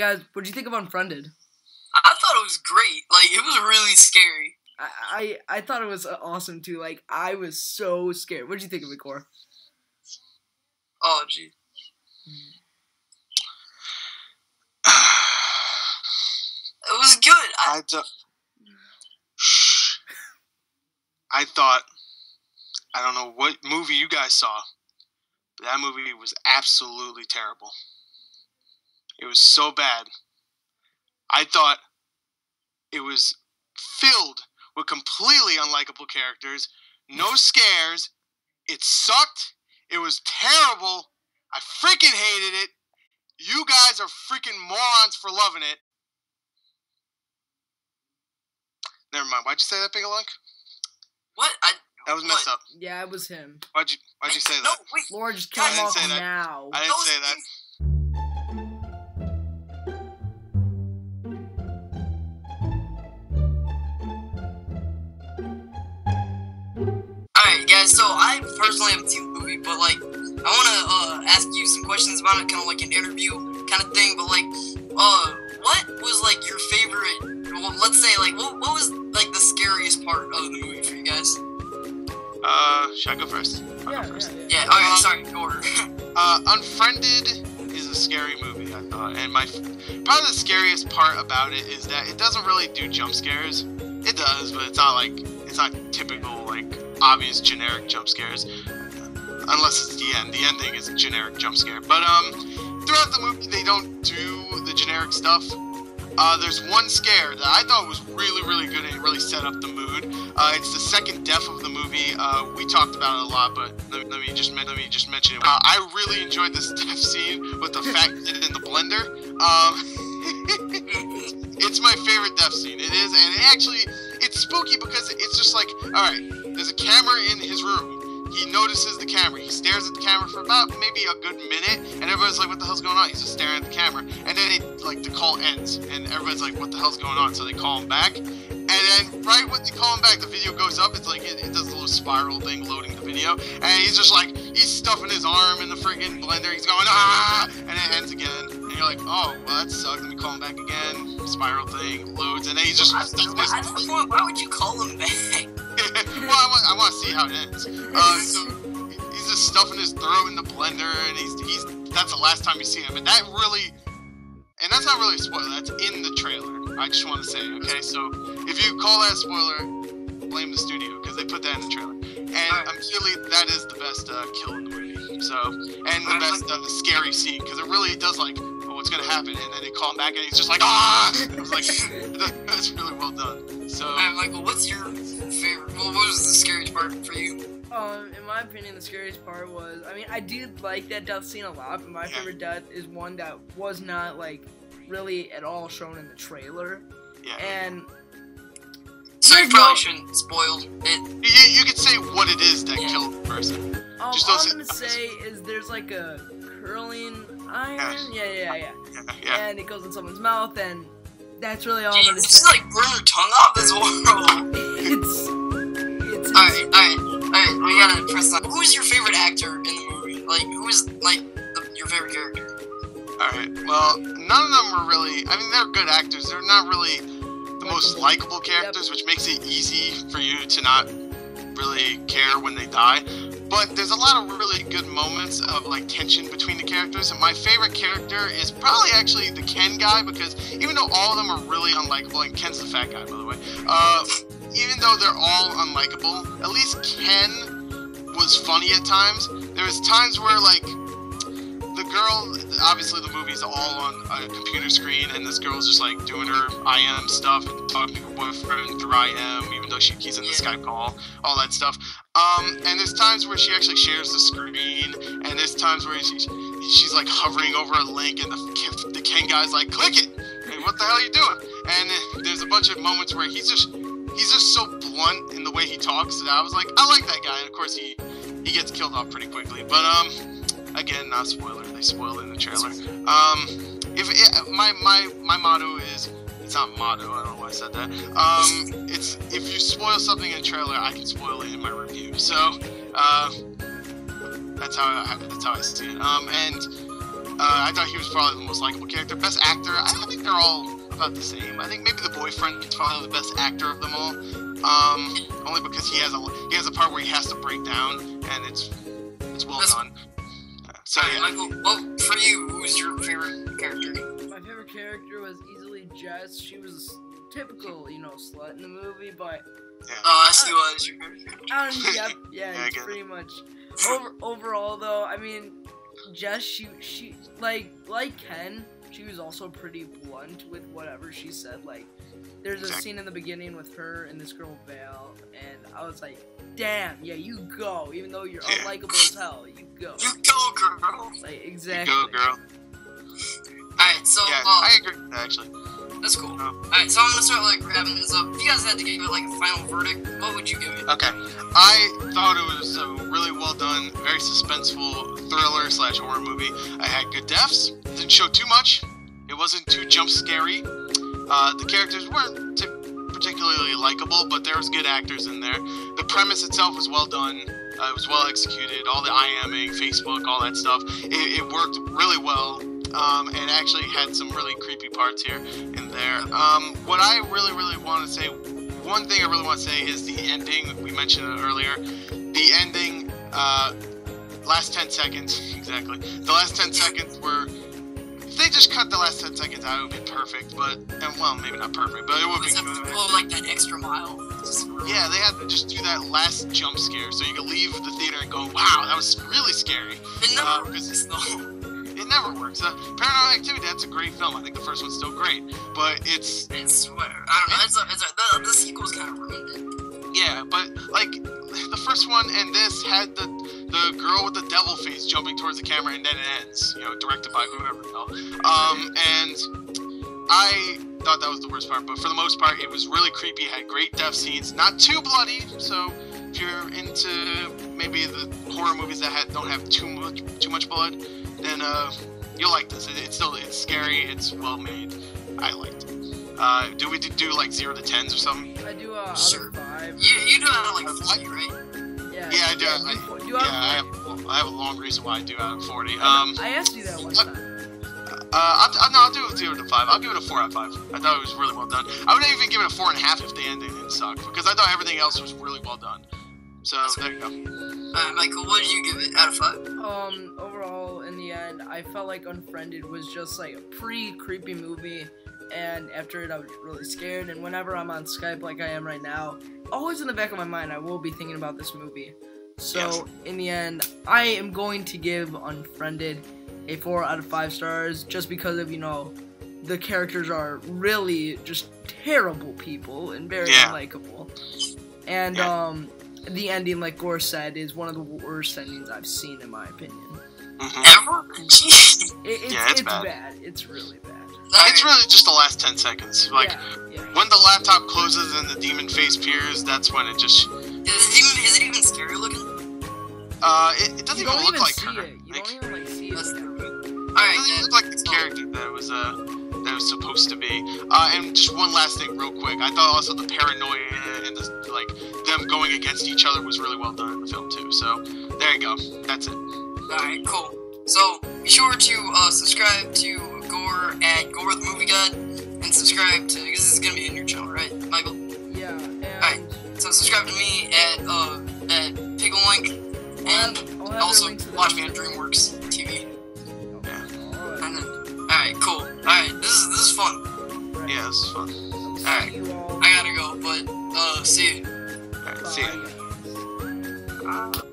Hey guys, what did you think of Unfriended? I thought it was great. Like, it was really scary. I thought it was awesome too. Like, I was so scared. What did you think of it, Cor? Oh, gee. It was good. I thought, I don't know what movie you guys saw, but that movie was absolutely terrible. It was so bad. I thought it was filled with completely unlikable characters, no scares, it sucked, it was terrible, I freaking hated it, you guys are freaking morons for loving it. Never mind, why'd you say that, Piggalink? What? That was messed up. Yeah, it was him. Why'd you say that? No, wait. Laura, just cut him off now. I didn't say that. Alright, guys, so I personally haven't seen the movie, but, like, I want to ask you some questions about it, kind of like an interview kind of thing, but, like, what was, like, your favorite, well, let's say, like, what was, like, the scariest part of the movie for you guys? Should I go first? I'll go first. Yeah, okay, sorry, go order. Unfriended is a scary movie, I thought, and probably the scariest part about it is that it doesn't really do jump scares. It does, but it's not typical, like, obvious generic jump scares. Unless it's the end. The ending is a generic jump scare. But, throughout the movie, they don't do the generic stuff. There's one scare that I thought was really, really good and it really set up the mood. It's the second death of the movie. We talked about it a lot, but let me just mention it. I really enjoyed this death scene with the fat kid in the blender. It's my favorite death scene. It is, and it's spooky because it's just like, alright, there's a camera in his room. He notices the camera. He stares at the camera for about maybe a good minute, and everybody's like, what the hell's going on? He's just staring at the camera. And then the call ends, and everybody's like, what the hell's going on? So they call him back, and then right when they call him back, the video goes up. It's like, it does a little spiral thing loading the video, and he's just like, he's stuffing his arm in the friggin' blender. He's going, ah! And it ends again. And you're like, oh, well, that sucked. Let me call him back again. Spiral thing loads, and then he's just... Why would you call him back? Well, I want to see how it ends. So he's just stuffing his throat in the blender, and that's the last time you see him. And that really, and that's not really a spoiler. That's in the trailer. I just want to say, okay. So if you call that a spoiler, blame the studio because they put that in the trailer. And immediately, that is the best kill in the movie. So and the best the scary scene because it really does like, oh, what's gonna happen? And then they call him back, and he's just like, ah! I was like, that's really well done. So I'm like, well, what's your favorite? Well, what was the scariest part for you? In my opinion, the scariest part was, I mean, I did like that death scene a lot, but my favorite death is one that was not, like, really at all shown in the trailer. Yeah. And... So you probably shouldn't spoil it. You could say what it is that killed the person. All I'm gonna say is there's, like, a curling iron? Yeah. And it goes in someone's mouth, and that's really all I'm gonna say. It's just, like, burn your tongue off this world. It's Alright, we gotta press on. Who is your favorite actor in the movie? Like, who is, like, your favorite character? Alright, well, none of them were really, I mean, they're good actors. They're not really the most likable characters, which makes it easy for you to not really care when they die. But there's a lot of really good moments of, like, tension between the characters. And my favorite character is probably actually the Ken guy, because even though all of them are really unlikable, and Ken's the fat guy, by the way, even though they're all unlikable, at least Ken was funny at times. There was times where, like, the girl, obviously the movie's all on a computer screen, and this girl's just, like, doing her IM stuff, and talking to her boyfriend through IM, even though he's in the Skype call, all that stuff. And there's times where she actually shares the screen, and there's times where she's, like, hovering over a link, and the Ken guy's like, click it! Hey, what the hell are you doing? And there's a bunch of moments where he's just so blunt in the way he talks that I was like, I like that guy. And of course, he gets killed off pretty quickly. But again, not spoiler. They spoiled it in the trailer. My motto is, it's not motto. I don't know why I said that. It's if you spoil something in a trailer, I can spoil it in my review. So that's how I see it. And I thought he was probably the most likable character. Best actor, I don't think they're all about the same. I think maybe the boyfriend is probably the best actor of them all. Only because he has a part where he has to break down, and it's well done. So yeah. Michael, well, for you, who was your favorite character? My favorite character was easily Jess. She was a typical, slut in the movie, but. Yeah. It's pretty much. Overall, though, I mean, Jess, she like Ken, she was also pretty blunt with whatever she said. Like, there's a scene in the beginning with her and this girl Val, and I was like, "Damn, yeah, you go." Even though you're unlikable as hell, you go. You go, girl. Like, exactly. You go, girl. All right, so I agree with that, actually. That's cool. No. Alright, so I'm gonna start wrapping this up. If you guys had to give it a final verdict, what would you give it? Okay. I thought it was a really well done, very suspenseful thriller/horror movie. I had good deaths. Didn't show too much. It wasn't too jump scary. The characters weren't particularly likable, but there was good actors in there. The premise itself was well done. It was well executed. All the IMing, Facebook, all that stuff. It worked really well. And actually had some really creepy parts here and there. What I really, really want to say, one thing I really want to say is the ending. We mentioned it earlier. The ending, last 10 seconds, exactly. The last 10 seconds were, if they just cut the last 10 seconds out, it would be perfect, but, well, maybe not perfect, but it would be good. Well, that extra mile. Yeah, they had to just do that last jump scare, so you could leave the theater and go, wow, that was really scary. It never works. Paranormal Activity, that's a great film. I think the first one's still great, but it's... It's whatever. I don't know. The sequel's kind of ruined. Yeah, but, the first one and this had the girl with the devil face jumping towards the camera, and then it ends. Directed by whoever the hell. And I thought that was the worst part, but for the most part, it was really creepy. It had great death scenes. Not too bloody, so... If you're into maybe the horror movies that don't have too much blood, then you'll like this. It's scary. It's well made. I liked it. Do we do 0 to 10s or something? I do sure. Out of 5. You do out of 40, right? Yeah. Yeah, I do. I have a long reason why I do out of 40. I asked you that one time. I'll do it 0 to 5. I'll give it a 4 out of 5. I thought it was really well done. I would even give it a 4.5 if the ending didn't suck, because I thought everything else was really well done. So there you go. Michael, what did you give it out of 5? Overall, in the end, I felt like Unfriended was just a pretty creepy movie, and after it, I was really scared. And whenever I'm on Skype, like I am right now, always in the back of my mind, I will be thinking about this movie. So in the end, I am going to give Unfriended a 4 out of 5 stars, just because of, the characters are really just terrible people and very unlikable. And the ending, like Gore said, is one of the worst endings I've seen, in my opinion. Mm-hmm. It's bad. It's really bad. It's really just the last 10 seconds. When the laptop closes and the demon face appears, that's when it just... Is it even scary looking? It doesn't even look like her. You don't even see it. It looked like the character that was supposed to be. And just one last thing real quick. I thought also the paranoia and the, them going against each other was really well done in the film too. So there you go. That's it. Alright, cool. So be sure to subscribe to Gore at GorTheMovieGod and subscribe to, because this is gonna be a new channel, right, Michael? Yeah. Alright. So subscribe to me at Piggalink, and also watch me on DreamWorks TV. Alright, cool. Alright, this is fun. Right. Yeah, this is fun. Alright, I gotta go, but, see you. Alright, see you.